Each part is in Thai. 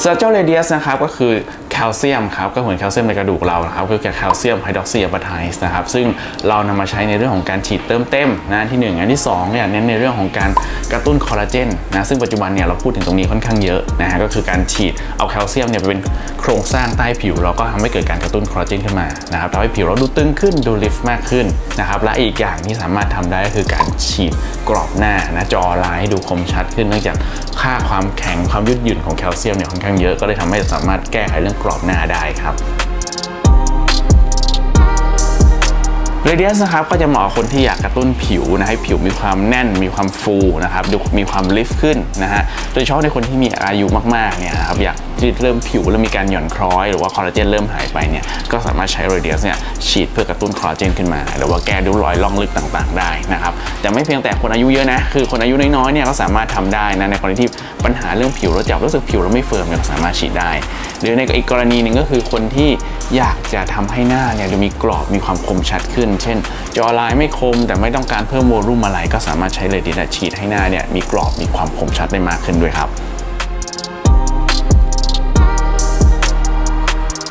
เจ้า Radiesse นะครับก็คือแคลเซียมครับก็เหมือนแคลเซียมในกระดูกเราครับก็คือแคลเซียมไฮดรอกซีอะปาไทส์นะครับซึ่งเรานำมาใช้ในเรื่องของการฉีดเติมเต็มนะที่1อันที่2เนี่ยเน้นในเรื่องของการกระตุ้นคอลลาเจนนะซึ่งปัจจุบันเนี่ยเราพูดถึงตรงนี้ค่อนข้างเยอะนะฮะก็คือการฉีดเอาแคลเซียมเนี่ยไปเป็นโครงสร้างใต้ผิวเราก็ทำให้เกิดการกระตุ้นคอลลาเจนขึ้นมานะครับทำให้ผิวเราดูตึงขึ้นดูลิฟต์มากขึ้นนะครับและอีกอย่างที่สามารถทำได้ก็คือการฉีดกรอบหน้านะจอลายให้ดูคมชัดขึ้นเนื่องจากค่าความแข็งความยืดหยุ่นของแคลเซียมเนี่ยค่อนข้างเยอะก็เลยทำให้สามารถแก้ไขเรื่องกรอบหน้าได้ครับRadiesse นะครับก็จะเหมาะกับคนที่อยากกระตุ้นผิวนะให้ผิวมีความแน่นมีความฟูนะครับดูมีความลิฟต์ขึ้นนะฮะโดยเฉพาะในคนที่มีอายุมากๆเนี่ยครับอยากที่เริ่มผิวเริ่มมีการหย่อนคล้อยหรือว่าคอลลาเจนเริ่มหายไปเนี่ยก็สามารถใช้ Radiesse เนี่ยฉีดเพื่อกระตุ้นคอลลาเจนขึ้นมาหรือว่าแก้ริ้วรอยร่องลึกต่างๆได้นะครับแต่ไม่เพียงแต่คนอายุเยอะนะคือคนอายุน้อยๆเนี่ยก็สามารถทำได้นะในกรณีที่ปัญหาเรื่องผิวเราจับรู้สึกผิวเราไม่เฟิร์มเนี่ยสามารถฉีดได้หรือในอีกกรณีหนึ่งก็คือคนที่อยากจะทำให้หน้าเนี่ยดูมีกรอบมีความคมชัดขึ้นเช่นจอลายไม่คมแต่ไม่ต้องการเพิ่มวอลลุ่มอะไรก็สามารถใช้Radiesseฉีดให้หน้าเนี่ยมีกรอบมีความคมชัดได้มากขึ้นด้วยครับ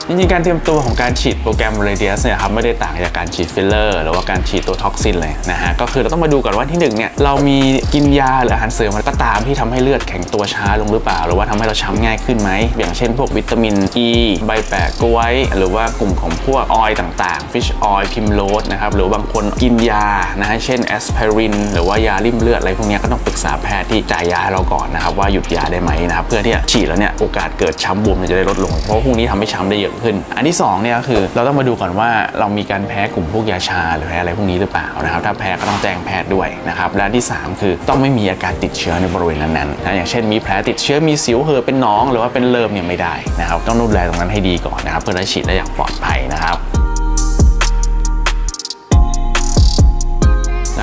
จริงๆการเตรียมตัวของการฉีดโปรแกรม Radiesse เนี่ยครับไม่ได้ต่างจากการฉีดฟิลเลอร์หรือว่าการฉีดตัวท็อกซินเลยนะฮะก็คือเราต้องมาดูก่อนว่าที่1เนี่ยเรามีกินยาหรืออาหารเสริมอะไรก็ตามที่ทำให้เลือดแข็งตัวช้าลงหรือเปล่าหรือว่าทำให้เราช้ำง่ายขึ้นไหมอย่างเช่นพวกวิตามิน E ใบแปะกล้วยหรือว่ากลุ่มของพวกออยล์ต่างๆฟิชออยล์พิมโรสนะครับหรือบางคนกินยานะฮะเช่นแอสไพรินหรือว่ายาริ่มเลือดอะไรพวกนี้ก็ต้องปรึกษาแพทย์ที่จ่ายยาให้เราก่อนนะครับว่าหยุดยาได้ไหมนะครับเพื่อที่จะฉีดแล้วเนี่ยโอกาสเกิดช้ำบวมจะได้ลดลงเพราะพวกนี้ทำให้ช้ำได้เยอะอันที่2เนี่ยก็คือเราต้องมาดูก่อนว่าเรามีการแพ้กลุ่มพวกยาชาหรือแพ้อะไรพวกนี้หรือเปล่านะครับถ้าแพ้ก็ต้องแจ้งแพทย์ด้วยนะครับและที่3คือต้องไม่มีอาการติดเชื้อในบริเวณนั้นๆนะอย่างเช่นมีแผลติดเชื้อมีสิวเห่อเป็นหนองหรือว่าเป็นเลิ่มเนี่ยไม่ได้นะครับต้องดูแลตรงนั้นให้ดีก่อนนะครับเพื่อได้ฉีดได้อย่างปลอดภัยนะครับ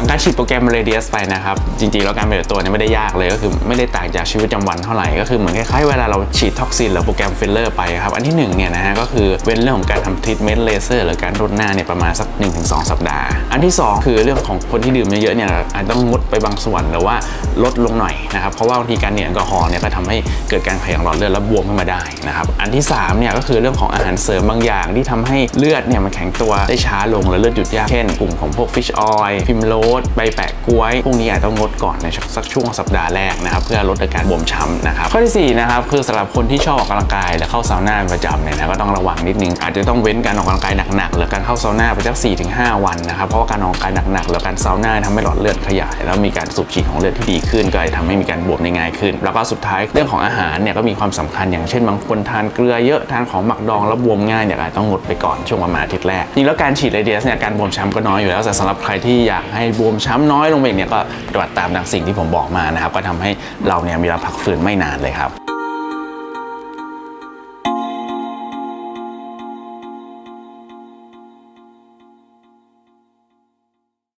การฉีดโปรแกรม Radiesse ไปนะครับจริงๆแล้วการปฏิบัติตัวเนี่ยไม่ได้ยากเลยก็คือไม่ได้ต่างจากชีวิตประจำวันเท่าไหร่ก็คือเหมือนคล้ายๆเวลาเราฉีดท็อกซินหรือโปรแกรมฟิลเลอร์ไปครับอันที่1เนี่ยนะฮะก็คือเว้นเรื่องของการทำทรีทเมนต์เลเซอร์หรือการรดหน้าเนี่ยประมาณสัก 1-2 สัปดาห์อันที่2คือเรื่องของคนที่ดื่มเยอะๆเนี่ยอาจต้องงดไปบางส่วนหรือว่าลดลงหน่อยนะครับเพราะว่าบางทีการดื่มแอลกอฮอล์เนี่ยก็ทำให้เกิดการขยายหลอดเลือดและบวมขึ้นมาได้นะครับอันที่3เนี่ยก็คือเรื่องของอาหารเสริมบางอย่างที่ทำให้เลือดเนี่ยมันแข็งตัวได้ช้าลงและเลือดหยุดยากเช่นกลุ่มของพวก Fish Oil พิมโรสใบแปะกล้วยพวกนี้อาจต้องงดก่อนในสักช่วงสัปดาห์แรกนะครับเพื่อลดอาการบวมช้ำนะครับข้อที่4นะครับคือสำหรับคนที่ชอบออกกำลังกายและเข้าซาวน่าประจำเนี่ยนะก็ต้องระวังนิดนึงอาจจะต้องเว้นการออกกำลังกายหนักๆหรือการเข้าซาวน่าไปสัก 4-5 วันนะครับเพราะว่าการออกกำลังกายหนักๆหรือการซาวน่าทำให้หลอดเลือดขยายแล้วมีการสูบฉีดของเลือดที่ดีขึ้นก็จะทำให้มีการบวมได้ง่ายขึ้นแล้วก็สุดท้ายเรื่องของอาหารเนี่ยก็มีความสำคัญอย่างเช่นบางคนทานเกลือเยอะทานของหมักดองแล้วบวมง่ายเนี่ยอาจจะต้องงดไปก่อนช่วงประมาณอาทิตย์แรกจริงแล้วการฉีดRadiesseเนี่ยการบวมช้ำก็น้อยอยู่แล้วแต่สำหรับใครที่อยากให้บวมช้ำน้อยลงไปเนี่ยก็ปฏิบัติตามสิ่งที่ผมบอกมานะครับก็ทำให้เราเนี่ยมีเวลาพักฟื้นไม่นานเลยครับ